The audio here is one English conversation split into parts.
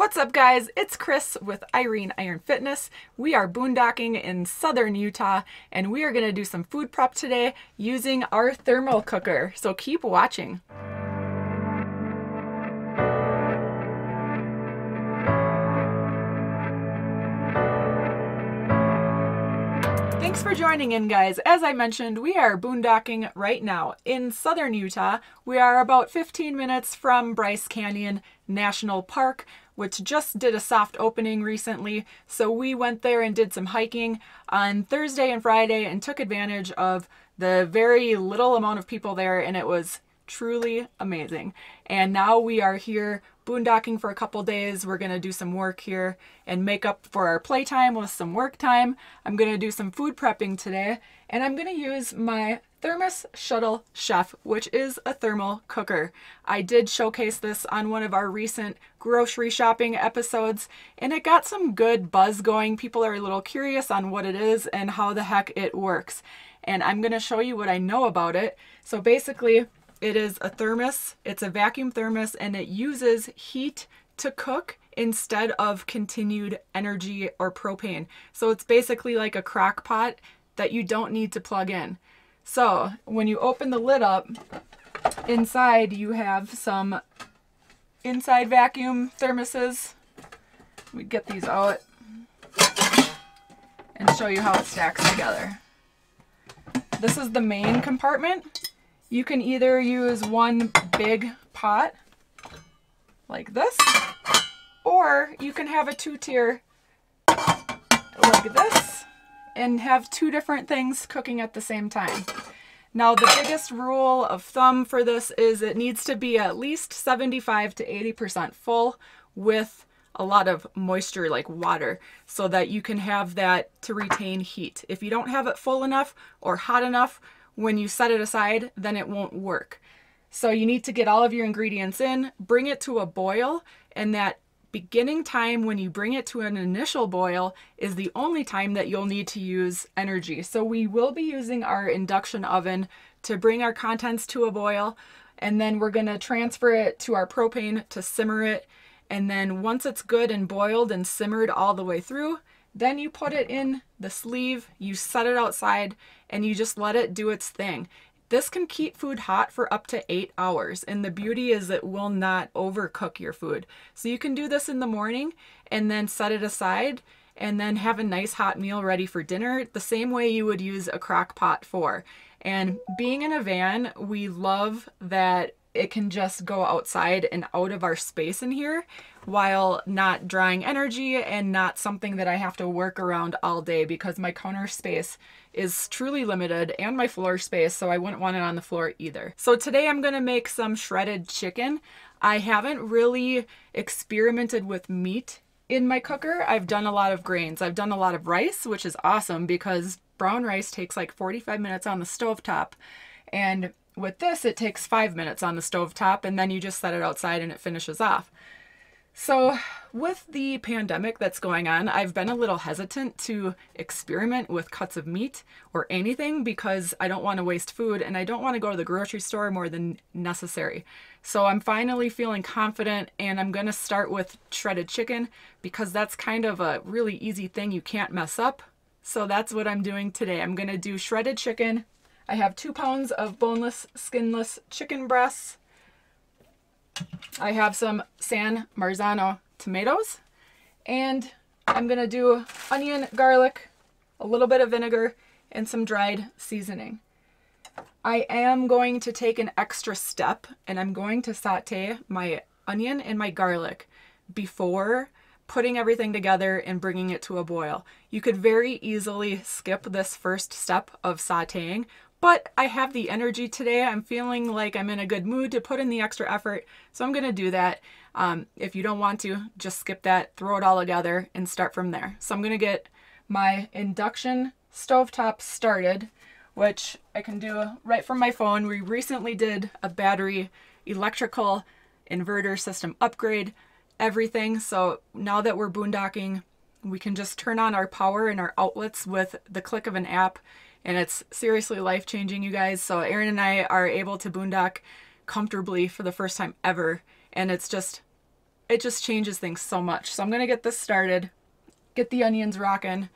What's up guys, it's Chris with Irene Iron Fitness. We are boondocking in southern Utah and we are going to do some food prep today using our thermal cooker, so keep watching. Thanks for joining in guys. As I mentioned, we are boondocking right now in southern Utah. We are about 15 minutes from Bryce Canyon National Park, which just did a soft opening recently. So we went there and did some hiking on Thursday and Friday and took advantage of the very little amount of people there, and it was truly amazing. And now we are here boondocking for a couple days. We're gonna do some work here and make up for our playtime with some work time. I'm gonna do some food prepping today, and I'm gonna use my Thermos Shuttle Chef, which is a thermal cooker. I did showcase this on one of our recent grocery shopping episodes, and it got some good buzz going. People are a little curious on what it is and how the heck it works. And I'm gonna show you what I know about it. So basically, it is a thermos, it's a vacuum thermos, and it uses heat to cook instead of continued energy or propane. So it's basically like a crock pot that you don't need to plug in. So when you open the lid up, inside you have some inside vacuum thermoses. Let me get these out and show you how it stacks together. This is the main compartment. You can either use one big pot like this, or you can have a two-tier like this and have two different things cooking at the same time. Now, the biggest rule of thumb for this is it needs to be at least 75 to 80% full with a lot of moisture like water, so that you can have that to retain heat. If you don't have it full enough or hot enough, when you set it aside, then it won't work. So you need to get all of your ingredients in, bring it to a boil, and that beginning time when you bring it to an initial boil is the only time that you'll need to use energy. So we will be using our induction oven to bring our contents to a boil, and then we're gonna transfer it to our propane to simmer it. And then once it's good and boiled and simmered all the way through, then you put it in the sleeve, you set it outside, and you just let it do its thing. This can keep food hot for up to 8 hours, and the beauty is it will not overcook your food. So you can do this in the morning and then set it aside and then have a nice hot meal ready for dinner, the same way you would use a crock pot for. And being in a van, we love that it can just go outside and out of our space in here while not drawing energy and not something that I have to work around all day, because my counter space is truly limited and my floor space, so I wouldn't want it on the floor either. So today I'm gonna make some shredded chicken. I haven't really experimented with meat in my cooker. I've done a lot of grains. I've done a lot of rice, which is awesome because brown rice takes like 45 minutes on the stovetop, and with this, it takes 5 minutes on the stovetop, and then you just set it outside and it finishes off. So with the pandemic that's going on, I've been a little hesitant to experiment with cuts of meat or anything because I don't want to waste food and I don't want to go to the grocery store more than necessary. So I'm finally feeling confident, and I'm going to start with shredded chicken because that's kind of a really easy thing you can't mess up. So that's what I'm doing today. I'm going to do shredded chicken. I have 2 pounds of boneless, skinless chicken breasts. I have some San Marzano tomatoes, and I'm gonna do onion, garlic, a little bit of vinegar, and some dried seasoning. I am going to take an extra step, and I'm going to saute my onion and my garlic before putting everything together and bringing it to a boil. You could very easily skip this first step of sauteing, but I have the energy today. I'm feeling like I'm in a good mood to put in the extra effort, so I'm gonna do that. If you don't want to, just skip that, throw it all together, and start from there. So I'm gonna get my induction stovetop started, which I can do right from my phone. We recently did a battery electrical inverter system upgrade, everything, so now that we're boondocking, we can just turn on our power and our outlets with the click of an app. And it's seriously life-changing, you guys. So Aaron and I are able to boondock comfortably for the first time ever. And it's just it just changes things so much. So I'm gonna get this started, get the onions rocking,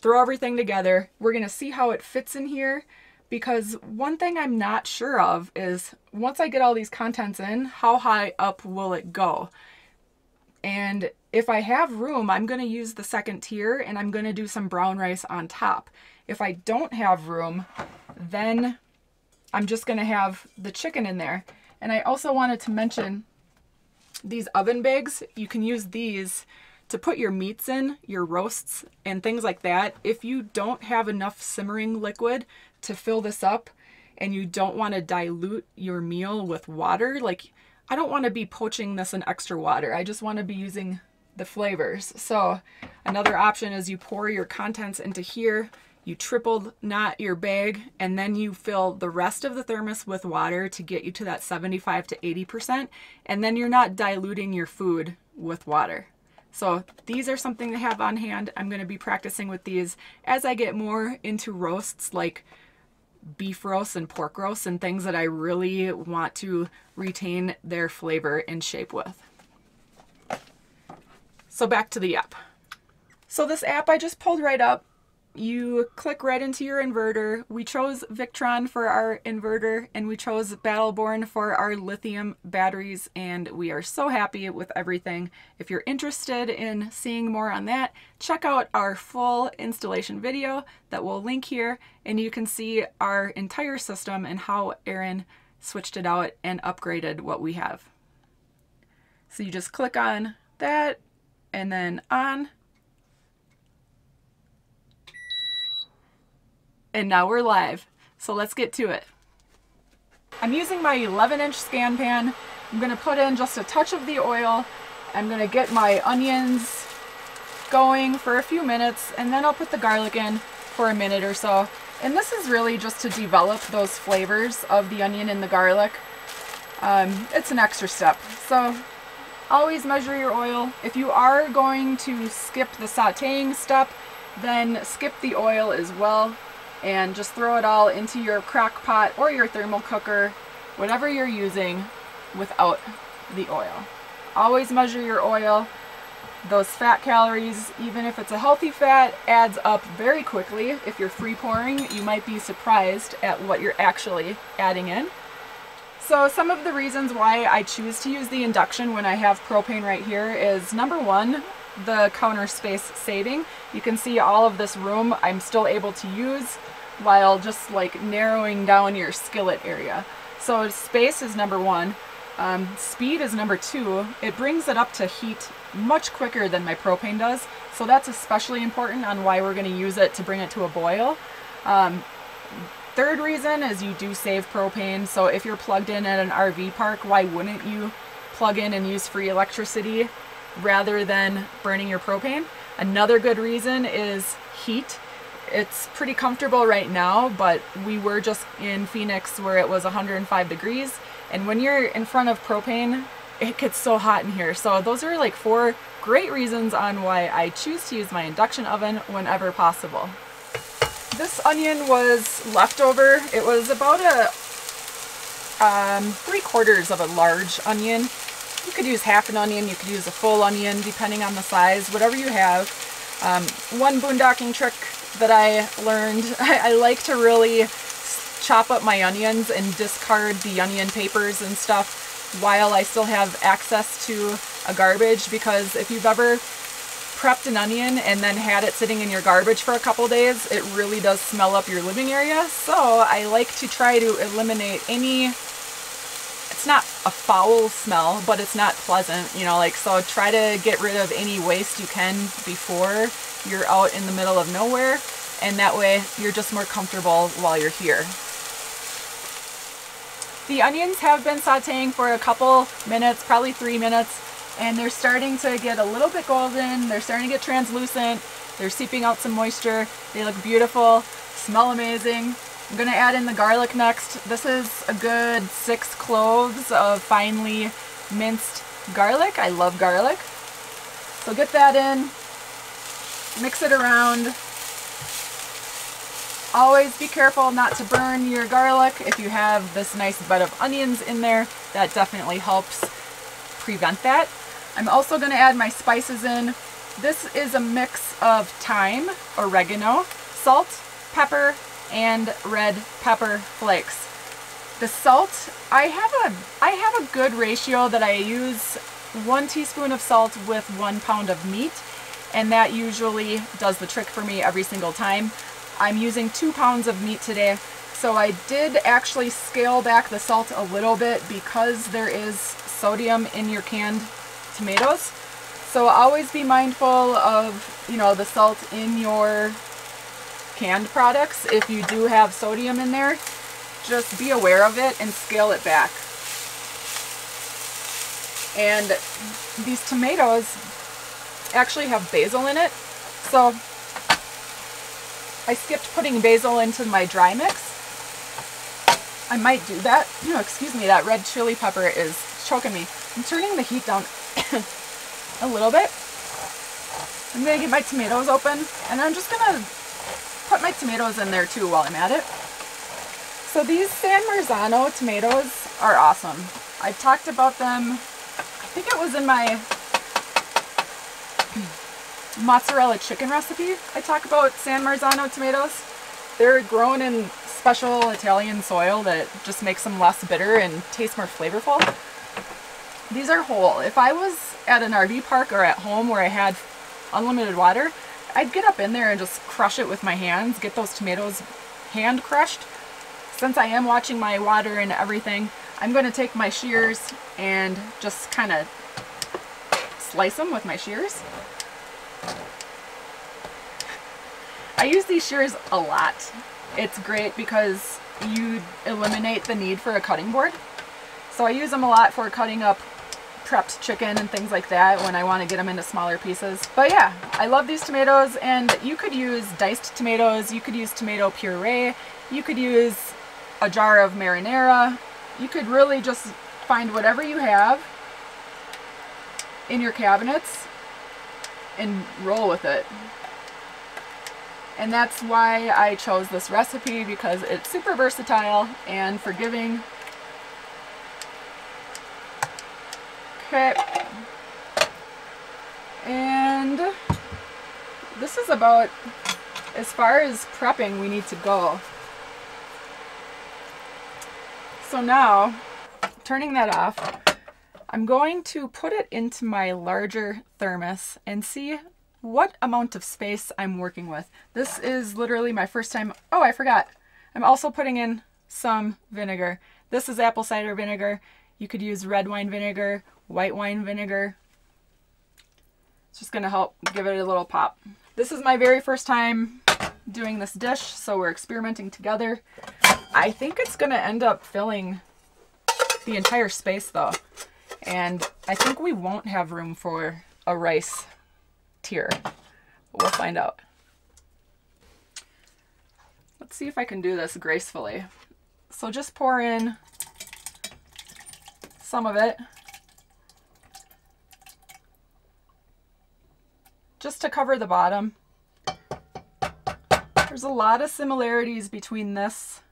throw everything together. We're gonna see how it fits in here, because one thing I'm not sure of is once I get all these contents in, how high up will it go? And if I have room, I'm gonna use the second tier and I'm gonna do some brown rice on top. If I don't have room, then I'm just gonna have the chicken in there. And I also wanted to mention these oven bags. You can use these to put your meats in, your roasts and things like that. If you don't have enough simmering liquid to fill this up and you don't want to dilute your meal with water, like I don't want to be poaching this in extra water. I just want to be using the flavors. So another option is you pour your contents into here, you triple knot your bag, and then you fill the rest of the thermos with water to get you to that 75 to 80%. And then you're not diluting your food with water. So these are something to have on hand. I'm going to be practicing with these as I get more into roasts like beef roasts and pork roasts and things that I really want to retain their flavor and shape with. So back to the app. So this app I just pulled right up. You click right into your inverter. We chose Victron for our inverter and we chose Battle Born for our lithium batteries, and we are so happy with everything. If you're interested in seeing more on that, check out our full installation video that we'll link here, and you can see our entire system and how Aaron switched it out and upgraded what we have. So you just click on that and then on. And now we're live. So let's get to it. I'm using my 11-inch Scan Pan. I'm gonna put in just a touch of the oil. I'm gonna get my onions going for a few minutes, and then I'll put the garlic in for a minute or so. And this is really just to develop those flavors of the onion and the garlic. It's an extra step. So always measure your oil. If you are going to skip the sauteing step, then skip the oil as well. And just throw it all into your crock pot or your thermal cooker, whatever you're using, without the oil. Always measure your oil. Those fat calories, even if it's a healthy fat, adds up very quickly. If you're free pouring, you might be surprised at what you're actually adding in. So some of the reasons why I choose to use the induction when I have propane right here is, number one, the counter space saving. You can see all of this room I'm still able to use while just like narrowing down your skillet area. So space is number one. Speed is number two. It brings it up to heat much quicker than my propane does. So that's especially important on why we're going to use it to bring it to a boil. Third reason is you do save propane. So if you're plugged in at an RV park, why wouldn't you plug in and use free electricity rather than burning your propane? Another good reason is heat. It's pretty comfortable right now, but we were just in Phoenix where it was 105 degrees. And when you're in front of propane, it gets so hot in here. So those are like four great reasons on why I choose to use my induction oven whenever possible. This onion was leftover. It was about a 3/4 of a large onion. You could use half an onion, you could use a full onion, depending on the size, whatever you have. One boondocking trick that I learned, I like to really chop up my onions and discard the onion papers and stuff while I still have access to a garbage, because if you've ever prepped an onion and then had it sitting in your garbage for a couple days, it really does smell up your living area. So I like to try to eliminate any. It's not a foul smell, but it's not pleasant, you know, like, so try to get rid of any waste you can before you're out in the middle of nowhere, and that way you're just more comfortable while you're here. The onions have been sauteing for a couple minutes, probably 3 minutes, and they're starting to get a little bit golden, they're starting to get translucent, they're seeping out some moisture, they look beautiful, smell amazing. I'm gonna add in the garlic next. This is a good 6 cloves of finely minced garlic. I love garlic. So get that in, mix it around. Always be careful not to burn your garlic. If you have this nice bed of onions in there, that definitely helps prevent that. I'm also going to add my spices in. This is a mix of thyme, oregano, salt, pepper, and red pepper flakes. The salt, I have a good ratio that I use 1 teaspoon of salt with 1 pound of meat, and that usually does the trick for me every single time. I'm using 2 pounds of meat today, so I did actually scale back the salt a little bit because there is sodium in your canned tomatoes. So always be mindful of, you know, the salt in your canned products. If you do have sodium in there, just be aware of it and scale it back. And these tomatoes actually have basil in it, so I skipped putting basil into my dry mix. I might do that. Oh, excuse me, that red chili pepper is choking me. I'm turning the heat down a little bit. I'm gonna get my tomatoes open, and I'm just gonna put my tomatoes in there too while I'm at it. So these San Marzano tomatoes are awesome. I've talked about them, I think it was in my mozzarella chicken recipe. I talk about San Marzano tomatoes. They're grown in special Italian soil that just makes them less bitter and taste more flavorful. These are whole. If I was at an RV park or at home where I had unlimited water, I'd get up in there and just crush it with my hands, get those tomatoes hand crushed. Since I am watching my water and everything, I'm going to take my shears and just kind of slice them with my shears. I use these shears a lot. It's great because you eliminate the need for a cutting board. So I use them a lot for cutting up prepped chicken and things like that when I want to get them into smaller pieces. But yeah, I love these tomatoes, and you could use diced tomatoes, you could use tomato puree, you could use a jar of marinara. You could really just find whatever you have in your cabinets and roll with it. And that's why I chose this recipe, because it's super versatile and forgiving. Okay, and this is about as far as prepping we need to go. So now, turning that off, I'm going to put it into my larger thermos and see what amount of space I'm working with. This is literally my first time. Oh, I forgot. I'm also putting in some vinegar. This is apple cider vinegar. You could use red wine vinegar, white wine vinegar. It's just gonna help give it a little pop. This is my very first time doing this dish, so we're experimenting together. I think it's gonna end up filling the entire space though. And I think we won't have room for a rice tier, but we'll find out. Let's see if I can do this gracefully. So just pour in some of it, just to cover the bottom. There's a lot of similarities between this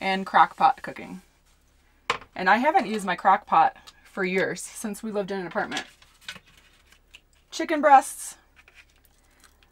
and crock pot cooking. And I haven't used my crock pot for years, since we lived in an apartment. Chicken breasts.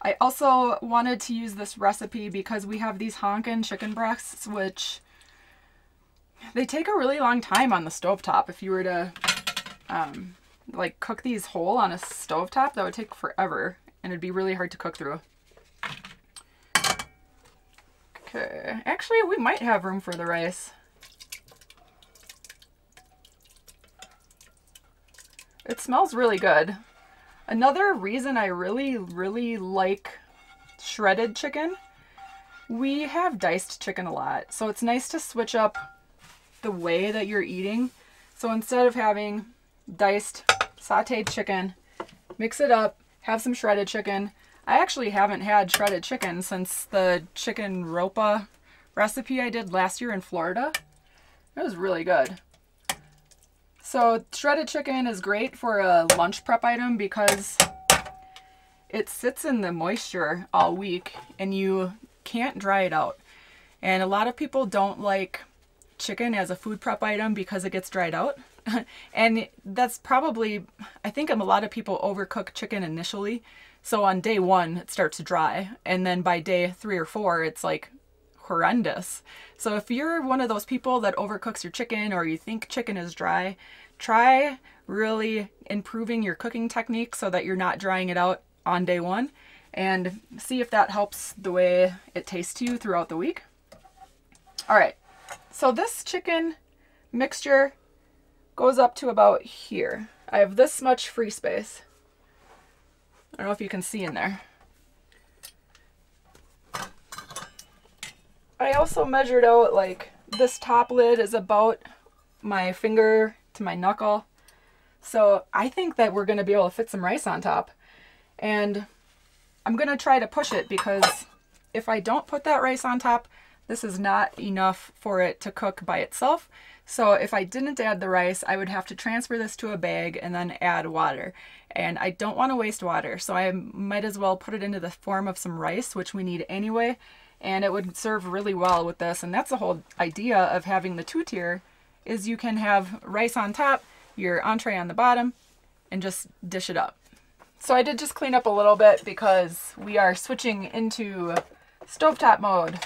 I also wanted to use this recipe because we have these honkin' chicken breasts, which they take a really long time on the stovetop. If you were to like cook these whole on a stovetop, that would take forever and it'd be really hard to cook through. Okay, actually we might have room for the rice. It smells really good. Another reason I really like shredded chicken, we have diced chicken a lot, so it's nice to switch up the way that you're eating. So instead of having diced sauteed chicken, mix it up, have some shredded chicken. I actually haven't had shredded chicken since the chicken ropa recipe I did last year in Florida. It was really good. So shredded chicken is great for a lunch prep item because it sits in the moisture all week and you can't dry it out. And a lot of people don't like chicken as a food prep item because it gets dried out. And that's probably, I think a lot of people overcook chicken initially. So on day one, it starts dry. And then by day 3 or 4, it's like horrendous. So if you're one of those people that overcooks your chicken or you think chicken is dry, try really improving your cooking technique so that you're not drying it out on day one, and see if that helps the way it tastes to you throughout the week. All right, so this chicken mixture goes up to about here. I have this much free space. I don't know if you can see in there. I also measured out, like, this top lid is about my finger to my knuckle. So I think that we're gonna be able to fit some rice on top. And I'm gonna try to push it, because if I don't put that rice on top, this is not enough for it to cook by itself. So if I didn't add the rice, I would have to transfer this to a bag and then add water. And I don't wanna waste water, so I might as well put it into the form of some rice, which we need anyway, and it would serve really well with this. And that's the whole idea of having the 2-tier, is you can have rice on top, your entree on the bottom, and just dish it up. So I did just clean up a little bit because we are switching into stovetop mode.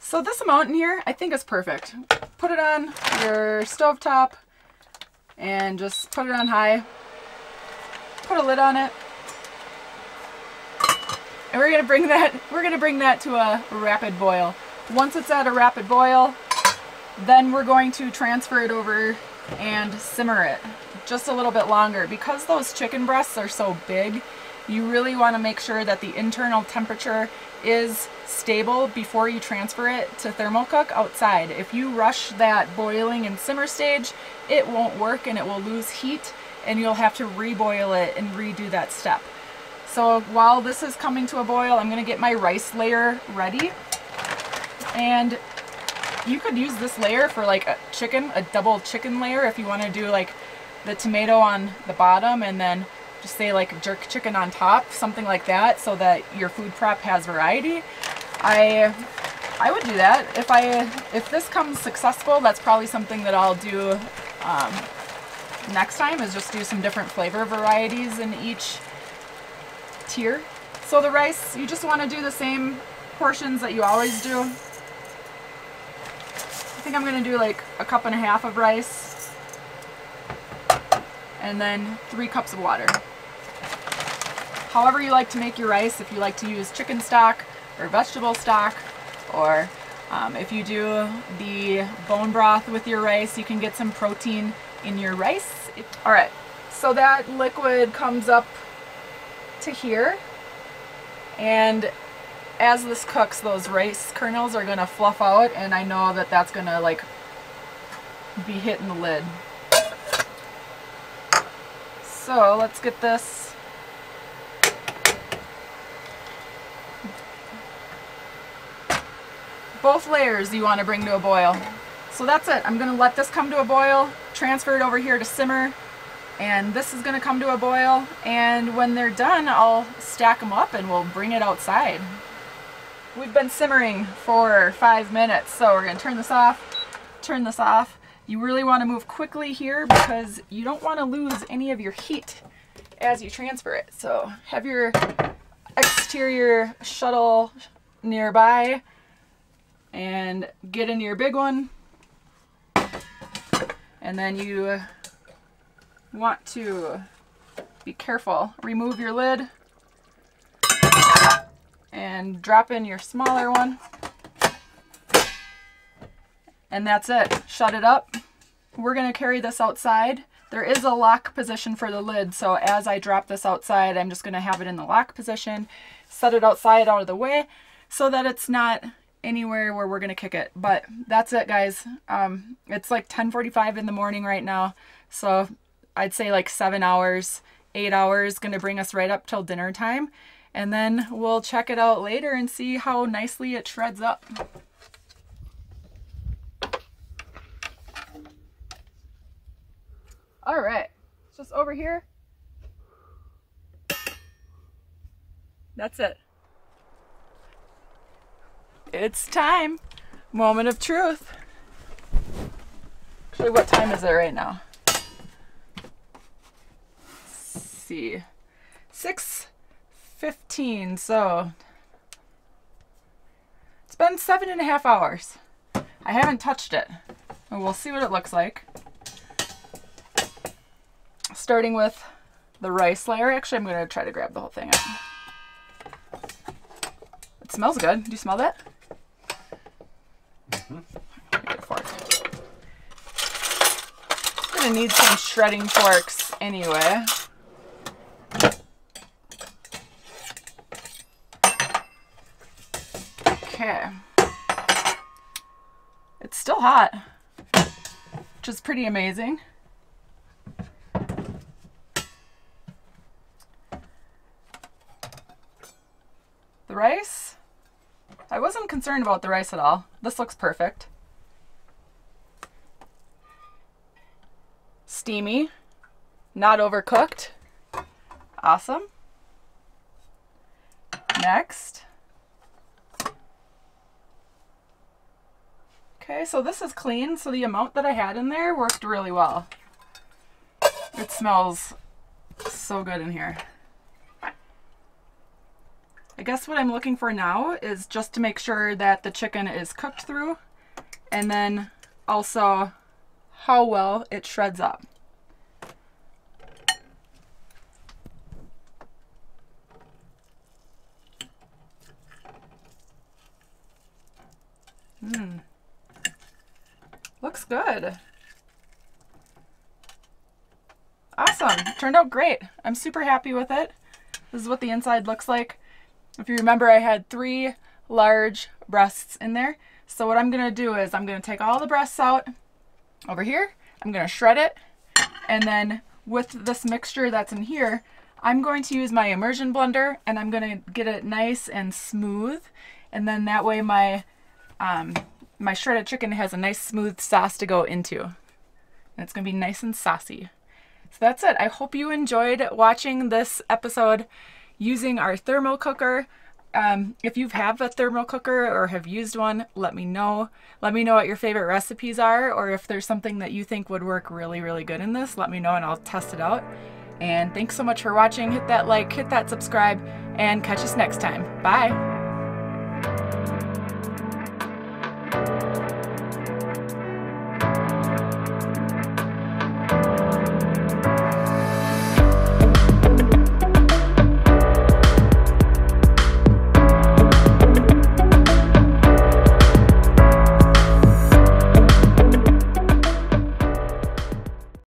So this amount in here, I think is perfect. Put it on your stovetop and just put it on high. Put a lid on it. And we're gonna bring that to a rapid boil. Once it's at a rapid boil, then we're going to transfer it over and simmer it just a little bit longer. Because those chicken breasts are so big, you really want to make sure that the internal temperature is stable before you transfer it to thermocook outside. If you rush that boiling and simmer stage, it won't work and it will lose heat, and you'll have to reboil it and redo that step. So while this is coming to a boil, I'm going to get my rice layer ready. And you could use this layer for like a chicken, a double chicken layer, if you want to do like the tomato on the bottom and then just say like jerk chicken on top, something like that, so that your food prep has variety. I would do that. If this comes successful, that's probably something that I'll do next time, is just do some different flavor varieties in each tier. So the rice, you just want to do the same portions that you always do. I think I'm going to do like 1.5 cups of rice and then 3 cups of water. However you like to make your rice, if you like to use chicken stock or vegetable stock, or if you do the bone broth with your rice, you can get some protein in your rice. All right, so that liquid comes up to here, and as this cooks, those rice kernels are gonna fluff out, and I know that that's gonna like be hitting the lid. So let's get this both layers you want to bring to a boil. So that's it. I'm gonna let this come to a boil, transfer it over here to simmer, and this is gonna come to a boil, and when they're done, I'll stack them up and we'll bring it outside. We've been simmering for 5 minutes, so we're gonna turn this off, turn this off. You really wanna move quickly here because you don't wanna lose any of your heat as you transfer it. So have your exterior shuttle nearby and get into your big one. And then you want to be careful. Remove your lid and drop in your smaller one. And that's it. Shut it up. We're gonna carry this outside. There is a lock position for the lid, so as I drop this outside, I'm just gonna have it in the lock position, set it outside out of the way so that it's not anywhere where we're gonna kick it. But that's it, guys. It's like 10:45 in the morning right now, so I'd say like 7 hours, 8 hours, gonna bring us right up till dinner time. And then we'll check it out later and see how nicely it shreds up. All right, just over here. That's it. It's time. Moment of truth. Actually, what time is it right now? Let's see. 6:15, so it's been 7.5 hours. I haven't touched it. We'll see what it looks like. Starting with the rice layer. Actually, I'm gonna try to grab the whole thing out. It smells good. Do you smell that? Mm-hmm. Good fork. I'm gonna need some shredding forks anyway. Okay. It's still hot, which is pretty amazing. The rice, I wasn't concerned about the rice at all. This looks perfect. Steamy, not overcooked. Awesome. Next. Okay, so this is clean, so the amount that I had in there worked really well. It smells so good in here. I guess what I'm looking for now is just to make sure that the chicken is cooked through, and then also how well it shreds up. Looks good. Awesome. Turned out great. I'm super happy with it. This is what the inside looks like. If you remember, I had 3 large breasts in there. So what I'm going to do is I'm going to take all the breasts out over here. I'm going to shred it. And then with this mixture that's in here, I'm going to use my immersion blender and I'm going to get it nice and smooth. And then that way my my shredded chicken has a nice smooth sauce to go into. And it's going to be nice and saucy. So that's it. I hope you enjoyed watching this episode using our thermo cooker. If you have a thermo cooker or have used one, let me know. Let me know what your favorite recipes are, or if there's something that you think would work really, really good in this, let me know and I'll test it out. And thanks so much for watching. Hit that like, hit that subscribe, and catch us next time. Bye.